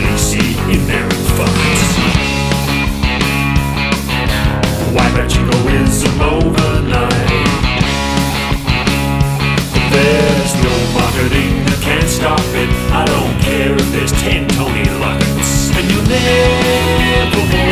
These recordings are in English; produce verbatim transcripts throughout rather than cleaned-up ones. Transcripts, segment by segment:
easily see in their fights. Why egoism overnight? There's no marketing that can stop it. I don't care if there's ten Tony Lockets, and you'll never walk.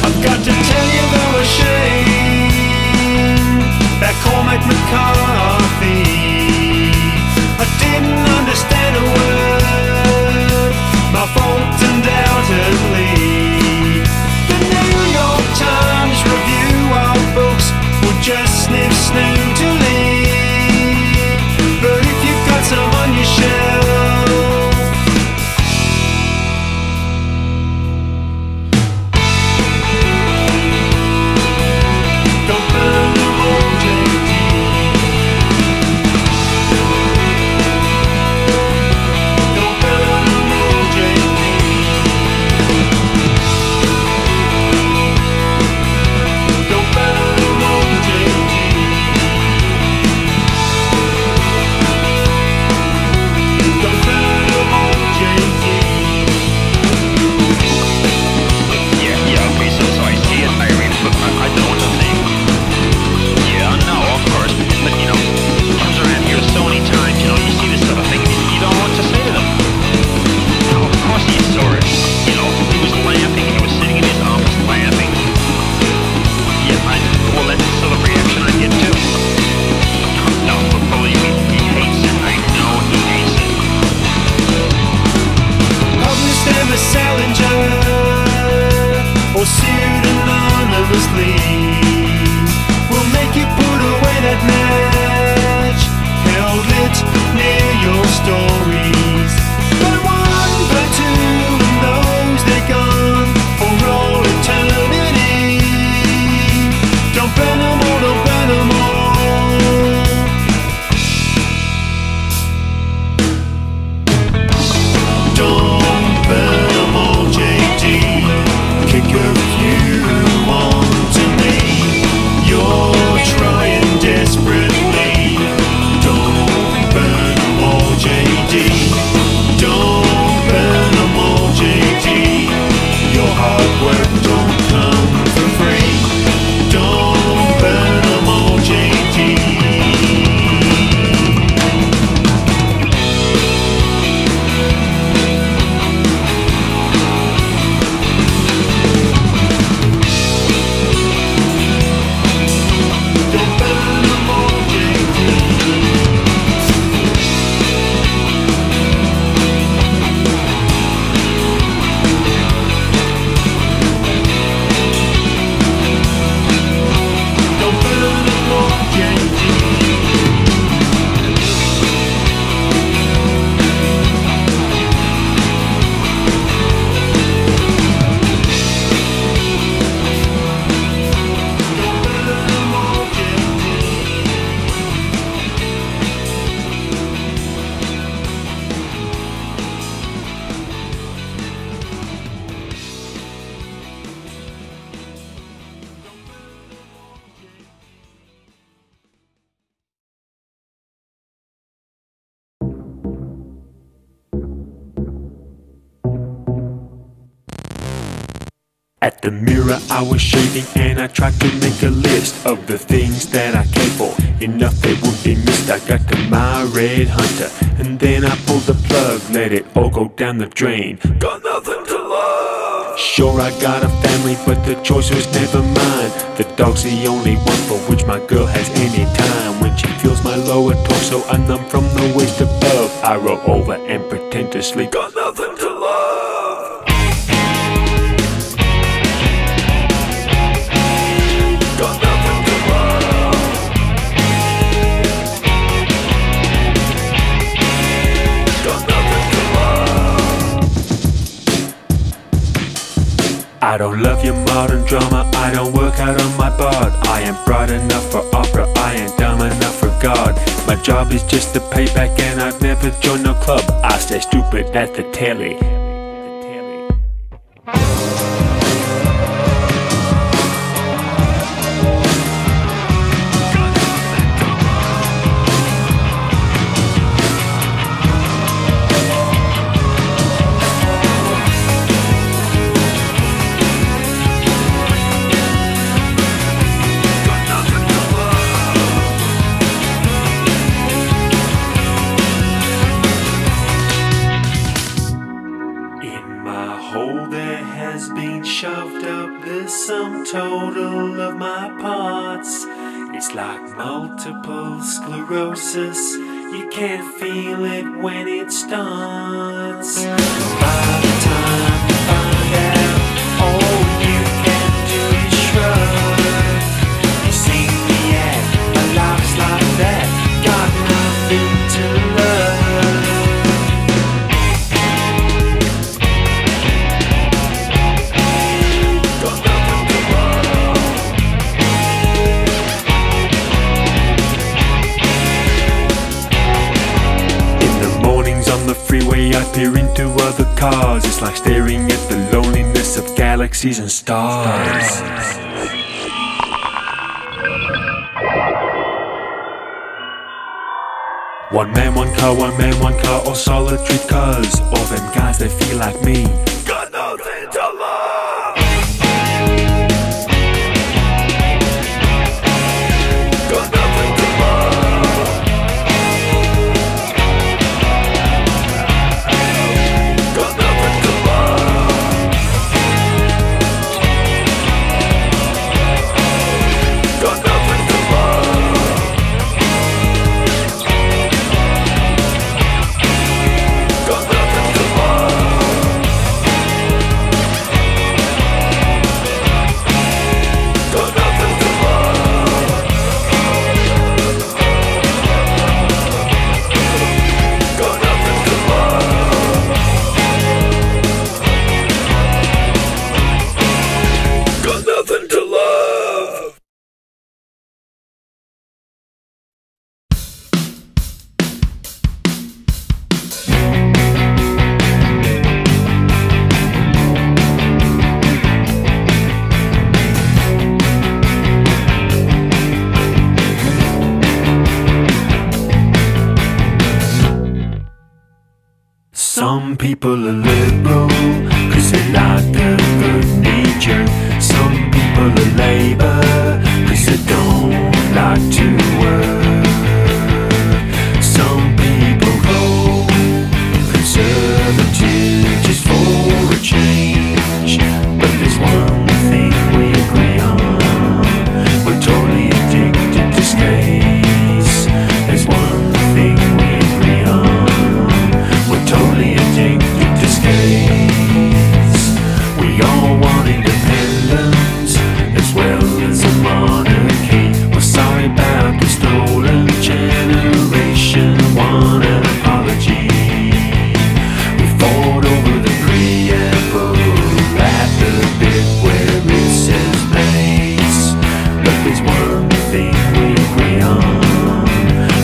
I've got At the mirror I was shaving and I tried to make a list of the things that I came for. Enough they would be missed. I got to my red hunter and then I pulled the plug, let it all go down the drain. Got nothing to love. Sure I got a family but the choice was never mine. The dog's the only one for which my girl has any time. When she feels my lower torso I'm numb from the waist above. I roll over and pretend to sleep. Got nothing to love. I don't love your modern drama, I don't work out on my part. I ain't bright enough for opera, I ain't dumb enough for God. My job is just the payback and I've never joined no club. I stay stupid at the telly. Sum total of my parts, it's like multiple sclerosis. You can't feel it when it starts. By the time you find out, all you can do is shrug. You see me at my life's like that, got nothing to love. I peer into other cars, it's like staring at the loneliness of galaxies and stars. One man, one car, one man, one car, all solitary cars. All them guys, they feel like me. Got nothing to love. people are liberal, cause they like their furniture. Some people are labor, cause they don't like to work. Some people go conservative just for a change. But there's one thing we agree on, we're totally addicted to space. There's one thing we agree on, we're totally addicted to space. We all want independence as well as a monarchy. We're sorry about the stolen generation, want an apology. We fought over the preamble at the bit where it says place. But there's one thing we agree on,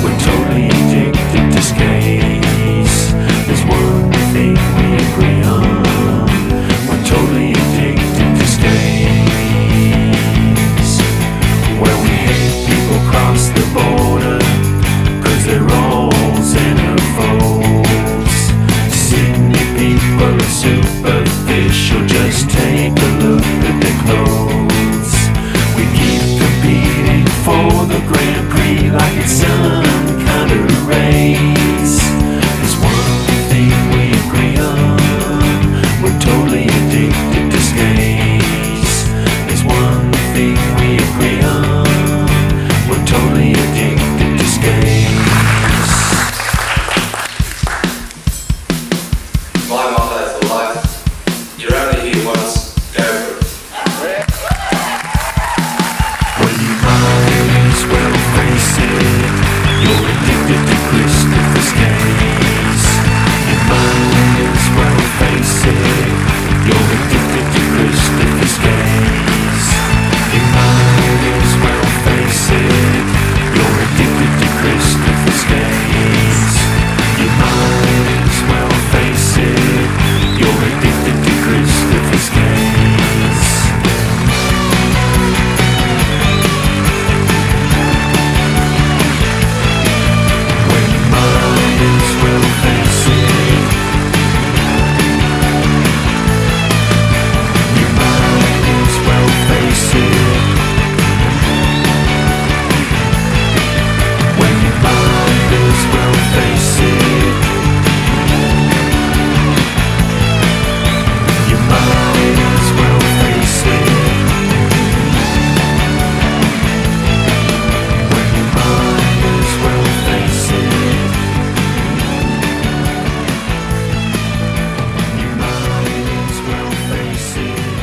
we're totally addicted to space. There's one thing we agree on, we're totally addicted to space. Well, we hate people cross the border, cause they're all xenophobes. Sydney people are superficial, just take a look at their clothes. We keep competing for the Grand Prix like it's some kind of race. There's one thing we agree on, we're totally addicted to space. There's one thing we agree on, we're totally addicted to space. My motto for life, you're only here once, go for it. Well, you might as well face it, you're addicted to Christopher's gaze. You might as well face it, you're addicted to Christopher's gaze. You might as well face it, you're addicted to Christopher's gaze. You might as well face it, you're addicted to Christopher's gaze. Well, you might as well face it. You might as well face it. Well, you might as well face it. You might as well face it. Well, you might as well face it. You might as well face it. Well, you might as well face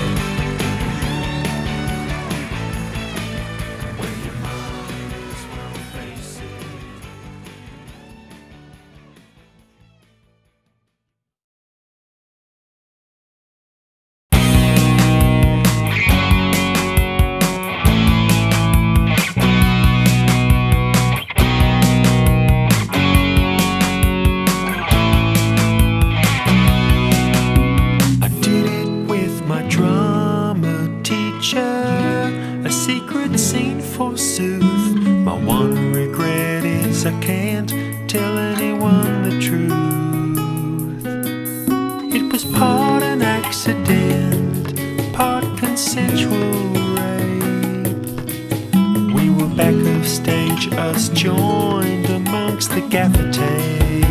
it. I did it with my drama teacher, a secret scene forsooth. My one regret is I can't tell anyone the truth. It was part an accident, part consensual rape. We were back of stage, us joined amongst the gaffer tape.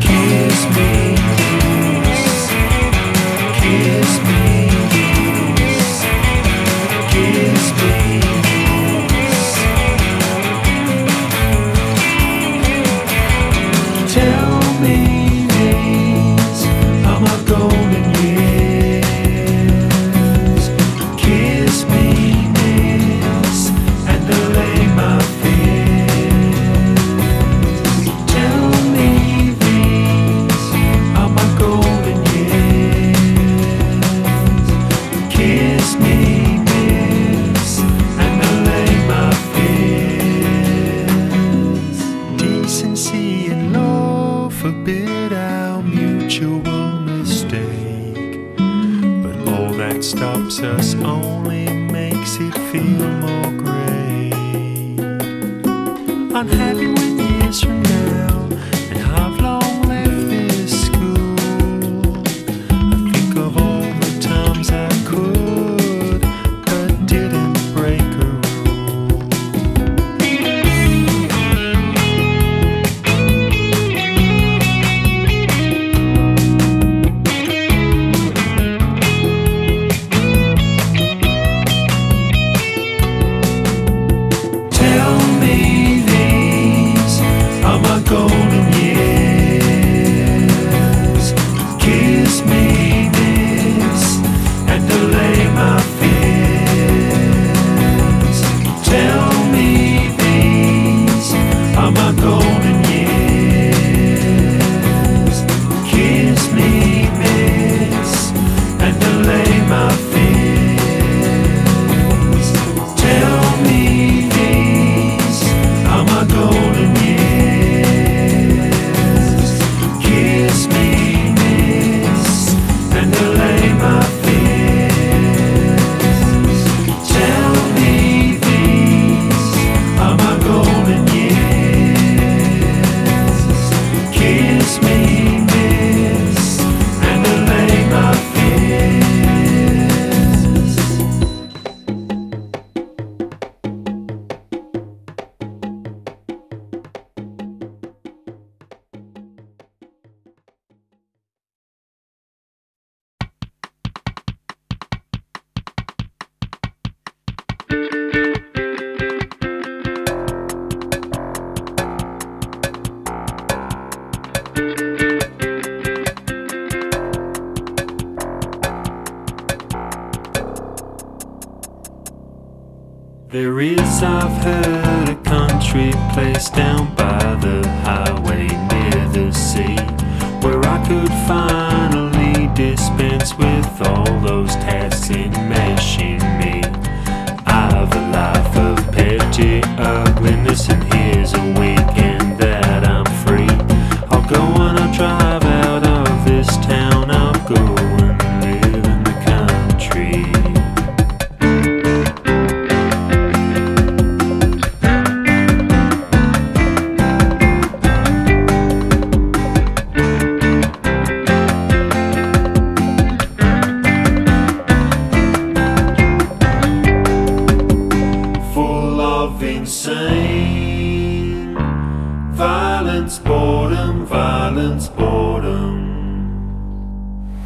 Kiss me, kiss me, kiss me. what stops us only makes it feel more great. Unhappy when years from now, and I've long left this school. I think of all the times I could, but didn't break a golden years. Kiss me this and delay my fears. Tell me these are my golden years. Kiss me this and delay my fears. Tell me these are my golden years. There is, I've heard, a country place down by the highway near the sea, where I could finally dispense with all those tasks enmeshing me. I've a life of petty ugliness, and here's a weekend that I'm free. I'll go on a drive out of this town, I'll go and live in the country. Insane violence, boredom, violence, boredom.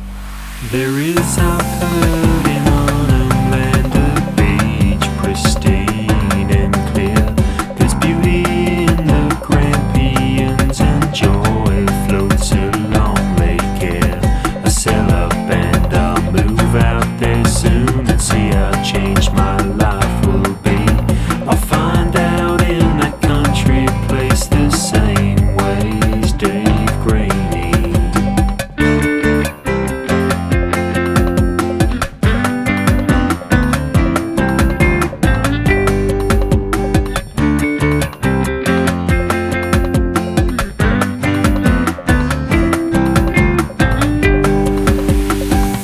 There is, I've heard, in Arnhem Land, a beach pristine and clear. There's beauty in the grampians, and joy floats along Lake Eyre. I sell up and I'll move out there soon and see how changed my life will be. I'll find out in that country place the same way as Dave Graney.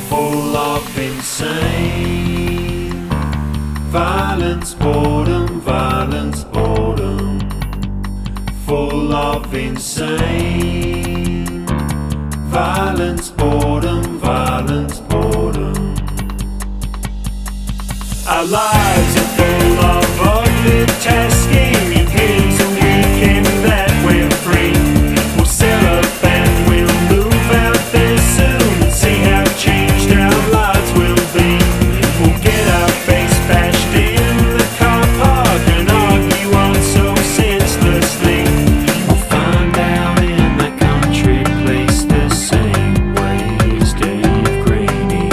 Full of insane violence, boredom, violence, boredom. Full of insane violence, boredom, violence, boredom. Our lives are full of ugly tasking, and here's a weekend that we're free. We'll sell up and we'll move out there soon and see how changed our lives will be. We'll get our face bashed in the car park and argue on so senselessly. We'll find out in the country place the same way as Dave Graney.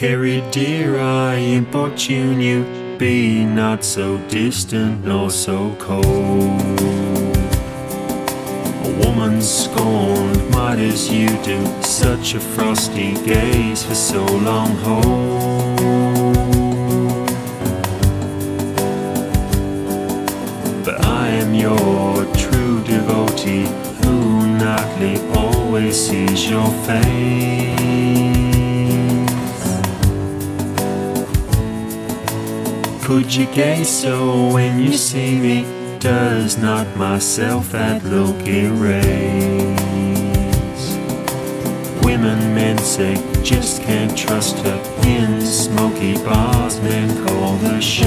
Carrie dear, I importune you, be not so distant nor so cold. A woman scorned might as you do, such a frosty gaze for so long hold. But I am your true devotee, who nightly always sees your face. Could you gaze so when you see me? Does not myself that look erase? Women men say just can't trust her, in smoky bars men call her sham.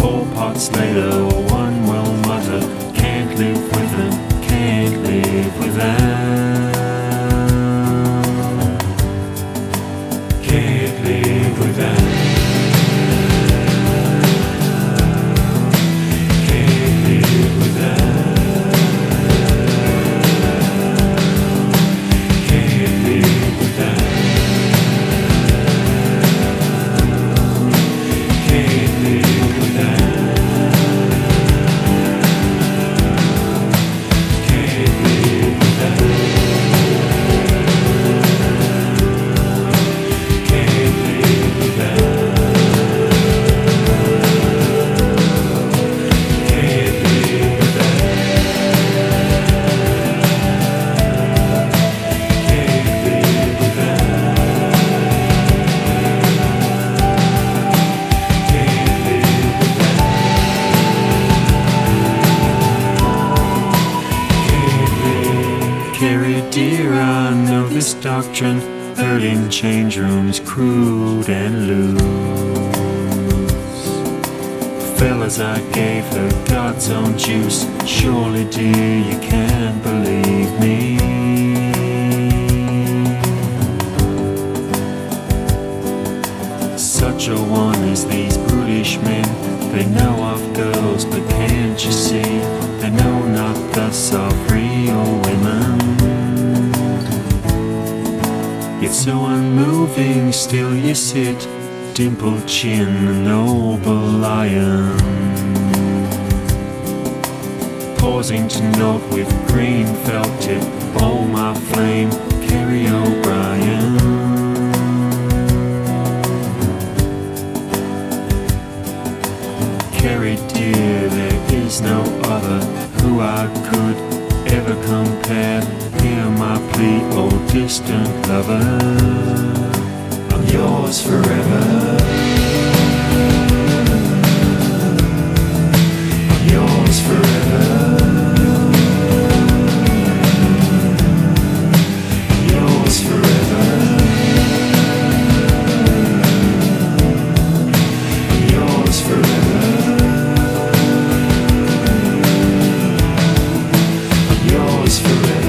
Four parts later one will mutter, can't live with him, can't live with them. Carrie dear, I know this doctrine, heard in change rooms, crude and loose. Fellas, I gave her God's own juice, surely dear, you can't believe me. Such a one as these brutish men, they know of girls, but can't you see, they know not thus of real women. Yet so unmoving still you sit, dimpled chin, a noble lion, pausing to note with green felt tip, oh my flame, Carrie O'Brien. Carrie dear, there is no other who I could ever compare, hear my plea, oh distant lover, I'm yours forever, I'm yours forever, I'm yours forever, I'm yours forever, I'm yours forever.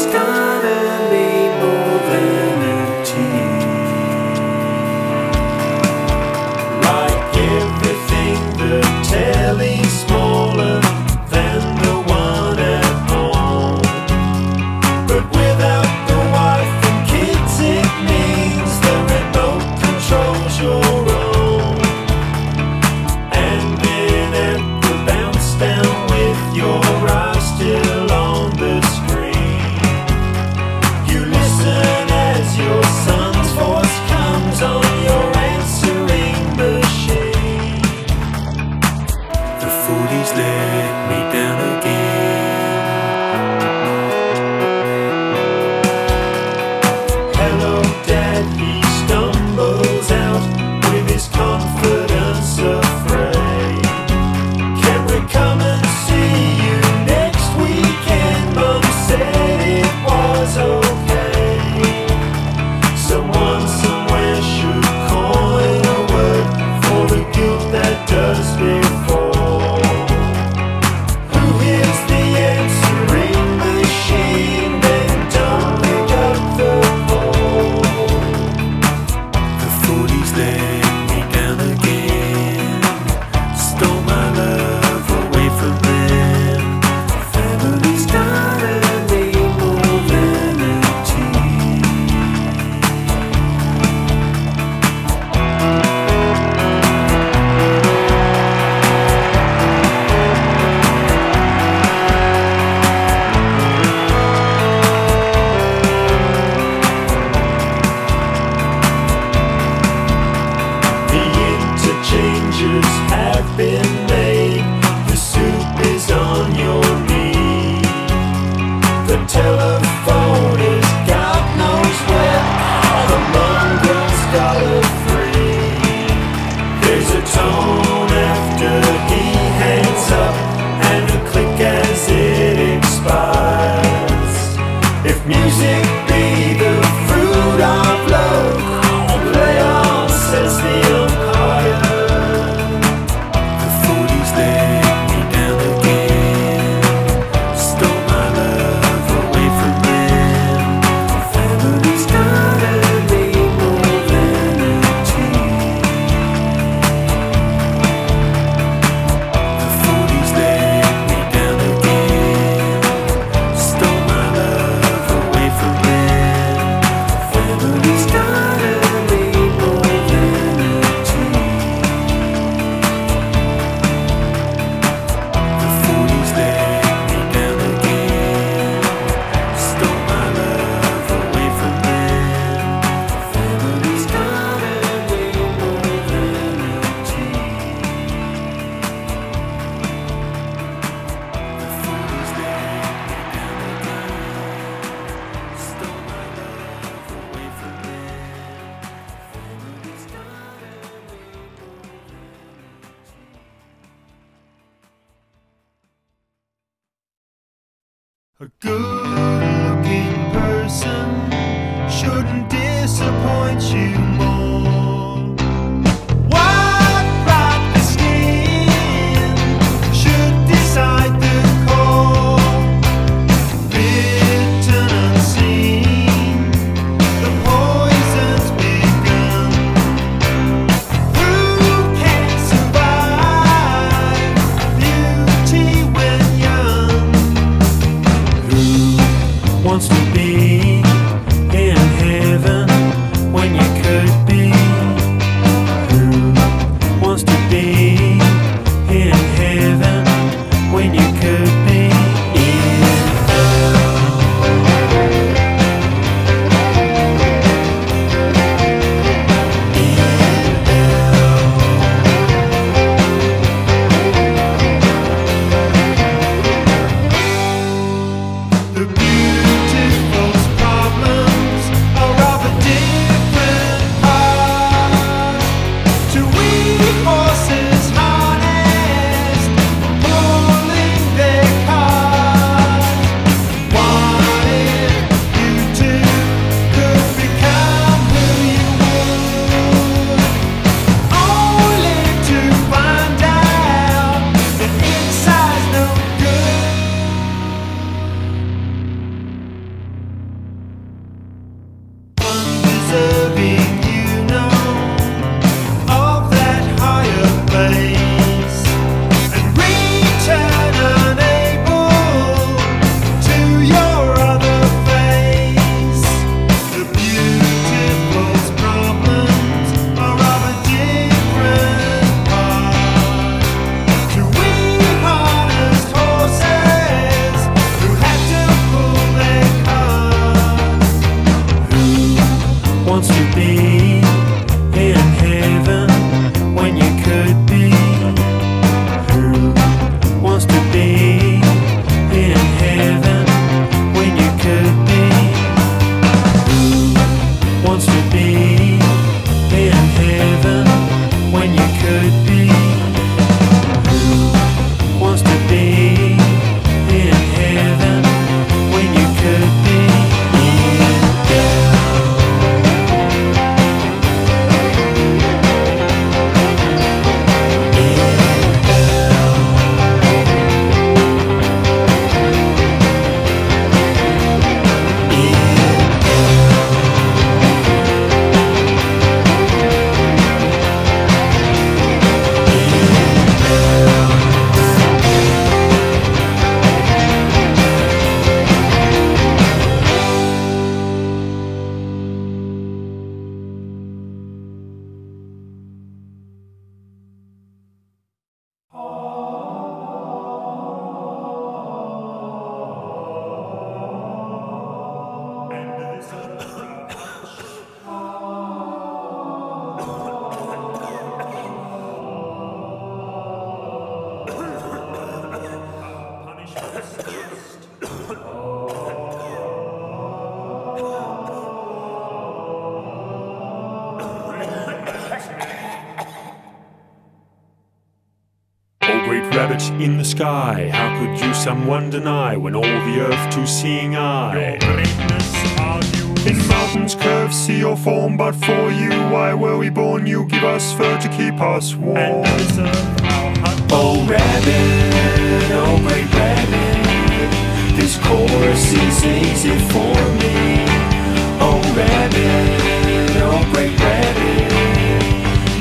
It's gonna be more than a team. Like everything, the telly's smaller than the one at home. But without the wife and kids, it means the remote controls your own. And then at the bounce down with your eyes still on the have been made. The soup is on your knee. The telephone is God knows where, all among those dollar free. There's a tone after he hangs up and a click as it expires. If music be the fruit of love, play on, says the a good-looking person shouldn't disappoint you more. White like the skin should decide the call. Written unseen, the poison's begun. Who can survive beauty when young? Who wants to be in heaven when you could be? Who wants to be in heaven when you could be in hell? The beautiful's problems are of a different heart. To weak horses harnessed, pulling their supposed to be in heaven when you could be? Who wants to be in heaven when you could be? Who wants to be in heaven when you could be? Who wants to be in heaven when you could be? In the sky, how could you someone deny, when all the earth to seeing eye? Your greatness argues. In mountains curved, see your form, but for you, why were we born? You give us fur to keep us warm. And deserve our hut. Oh rabbit, oh great rabbit, this chorus is easy for me. Oh rabbit, oh great rabbit,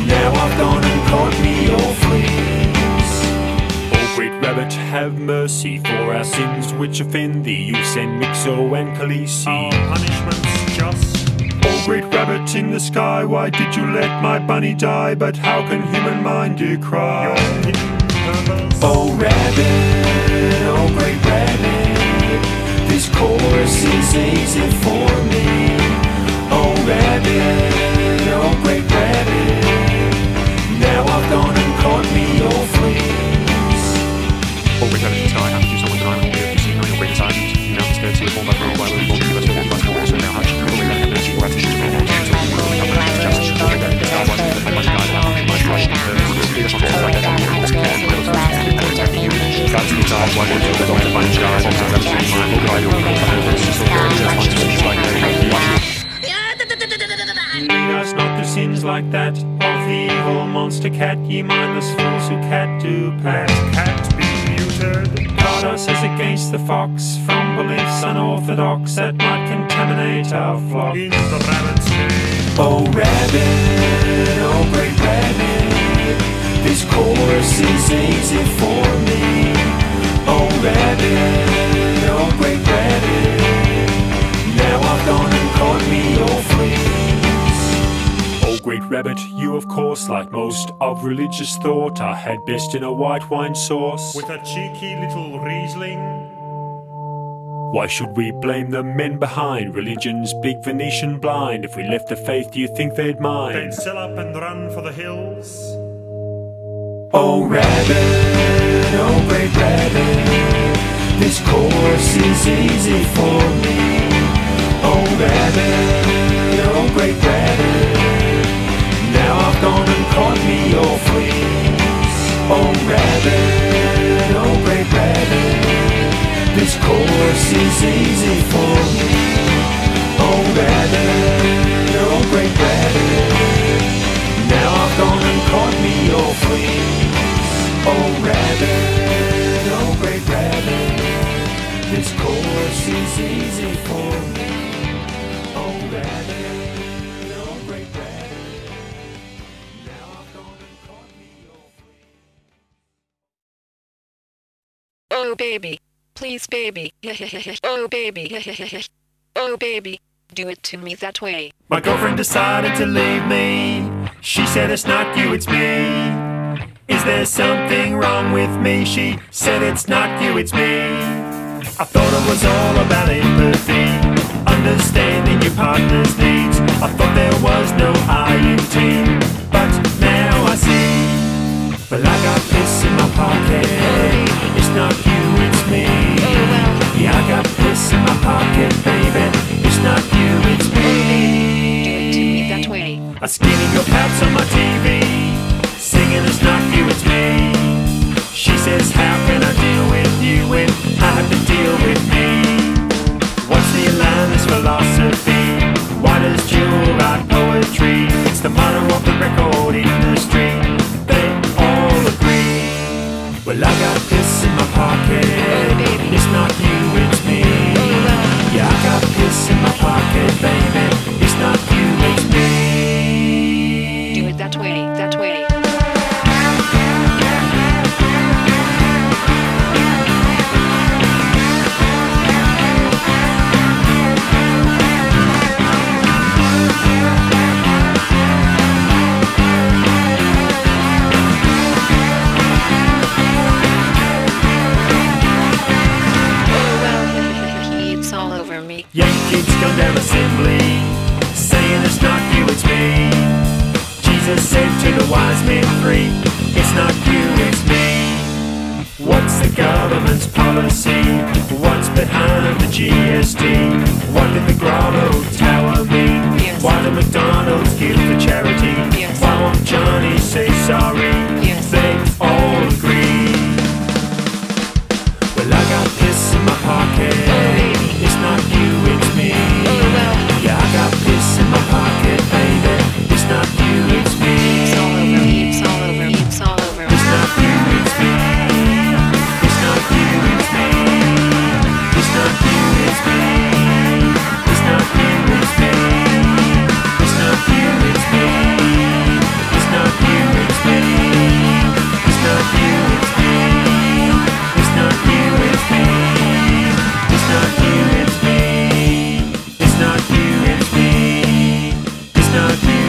now I've gone and caught me all free. Rabbit, have mercy for our sins which offend thee. You send Mixo and Khaleesi. Our punishment's just. Oh great rabbit in the sky, why did you let my bunny die? But how can human mind decry? Oh rabbit, oh great rabbit, this chorus is easy for me. Oh rabbit, oh great rabbit, now I've gone and caught me all free. All we have in the sky, how could you someone deny, when all we have to see, knowing your greatest argument? You now disturb to the form by the world, why will we born to give us all the bus for us, and now how should you really have mercy for our fishes, for all the shoes, and all the company of justice, for the dead, our wife, and my body died, and our mind, my rush, and the world, the response of my death, and the world's care, and the world's care, and the world's care, and the world's care, God's in the sky, why would you have all the bunch of guys, and the rest of your mind, will guide your world, and the world's just all very just like sins like that. Lead us not to sins like that, of the evil monster cat, ye mindless fools who cat do pat. Cat be guard us as against the fox from beliefs unorthodox that might contaminate our flock. In the rabbit's name. Oh rabbit, oh great rabbit, this chorus is easy for me. Oh rabbit, oh great rabbit, now I've gone and caught me all free. Great rabbit, you of course, like most of religious thought, are had best in a white wine sauce with a cheeky little Riesling. Why should we blame the men behind religion's big Venetian blind? If we left the faith, do you think they'd mind? They'd sell up and run for the hills. Oh rabbit, oh great rabbit, this course is easy for me. Oh rabbit, oh great rabbit, now I've gone and caught me all free. Oh rabbit, oh great rabbit, this chorus is easy for me. Oh rabbit, oh great rabbit, now I've gone and caught me all free. Oh rabbit, oh great rabbit, this chorus is easy for me. Oh rabbit. Oh baby, please baby, oh baby, oh baby, do it to me that way. My girlfriend decided to leave me, she said it's not you, it's me. Is there something wrong with me? She said it's not you, it's me. I thought it was all about empathy, understanding your partner's needs. I thought there was no I in team, but now I see. Well, I got piss in my pocket, it's not you, it's me. Yeah, I got piss in my pocket, baby, it's not you, it's me. Do it to me that way. I'm skinning your paps on my T V, singing it's not you, it's me. She says, how can I deal with you when I have to deal with me? What's the Alanis philosophy? Why does Jewel write poetry? It's the motto of the record industry. They all agree. Well, I got piss in my pocket, it's not you, it's me. Yeah, I got piss in my pocket, baby, it's not you, it's me. Do it that way, that way. Yankees come down assembly, saying it's not you, it's me. Jesus said to the wise men three, it's not you, it's me. What's the government's policy? What's behind the G S T? What did the Grotto Tower mean? Yes. Why did McDonald's give to charity? Yes. Why won't Johnny say sorry? Yes. They all agree. Well, I got piss in my pocket, it's not you, it's me. Yeah, I got piss in my pocket, baby, it's not you, it's me. It's all over me, it's all over me, it's all over me. It's not you, it's me. It's not you, it's me. It's not you, it's me. It's not you, it's me. It's not you, it's me. It's not you, it's me. It's not you, it's me. It's not you, it's me. It's not you.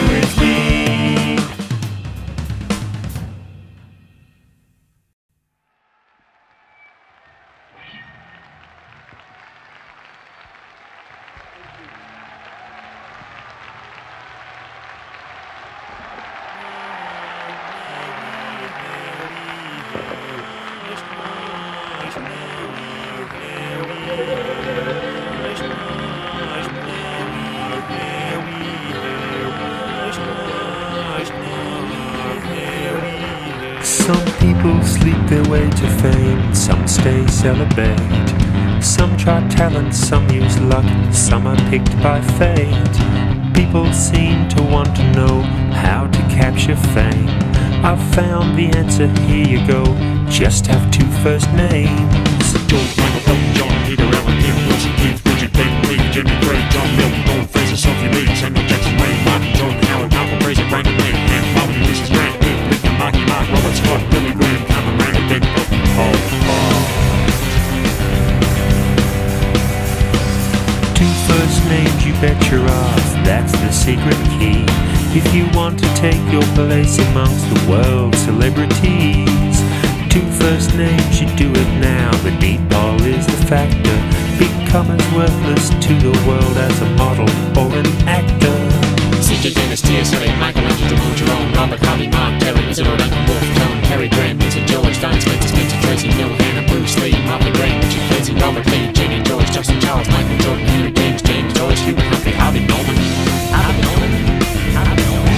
Celebrate. Some try talent, some use luck, some are picked by fate. People seem to want to know how to capture fame. I've found the answer, here you go, just have two first names. George Michael, Elton John, Peter Allen, Neil, Wilson, Keith, Richard, David, Lee, Jimmy, Gray, John Milton, Don Fraser, Sophie Lee, Samuel Jackson, Wayne, Martin, John Howard, Malcolm Fraser, Brandon Mann, Ann Martin, Ulysses Grant, Pete, Lincoln, Marky Mark, Robert Scott, Billy Graham, Carmen Randall, David Elton, Paul, Paul. First names, you bet your ass, that's the secret key. If you want to take your place amongst the world's celebrities, two first names, you do it now, but meatball is the factor. Become as worthless to the world as a model or an actor. C J Dennis, T S. Eliot, Michelangelo, Jerome, Robert Harvey, Mark Kelly, Isidore Duncan, Wolf Tone, Harry Graham, Vincent, George, Don Spencer, Spencer, Tracy, Mill, Hannah, Bruce Lee, Martha Graham, Richard Clancy, Robert Lee, Jenny, George, Justin, Charles, Michael, Jordan, Henry, James, James, George, Hubert, Humphrey, Harvey Norman, Harvey Norman, Harvey Norman.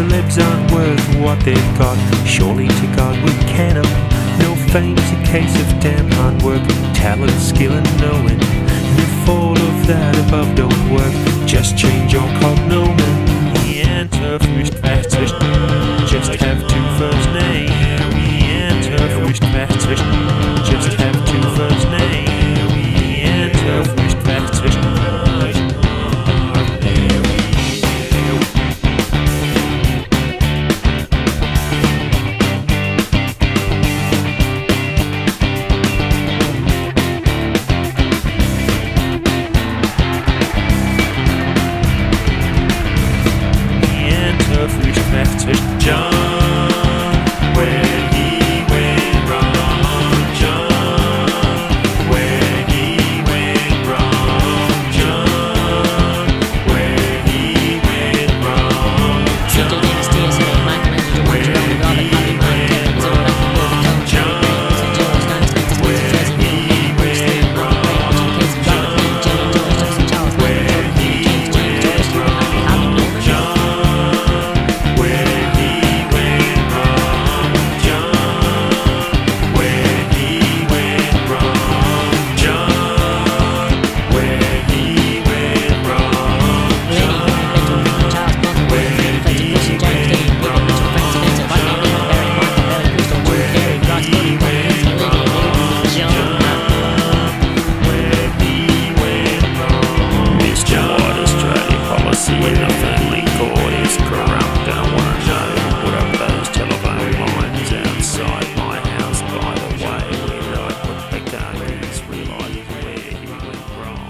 Celebs aren't worth what they've got, surely to God we can 'em. No fame's a case of damn hard work, talent, skill and knowing. And if all of that above don't work, just change your cognomen. The answer is fastest, just have two first names. The answer is fastest, just have two first names. The answer is fastest. this crap that I want to know. What are those telephone lines outside my house, by the way? Where I put the car keys, realised where he went wrong.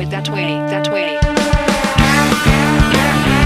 it that way, that way.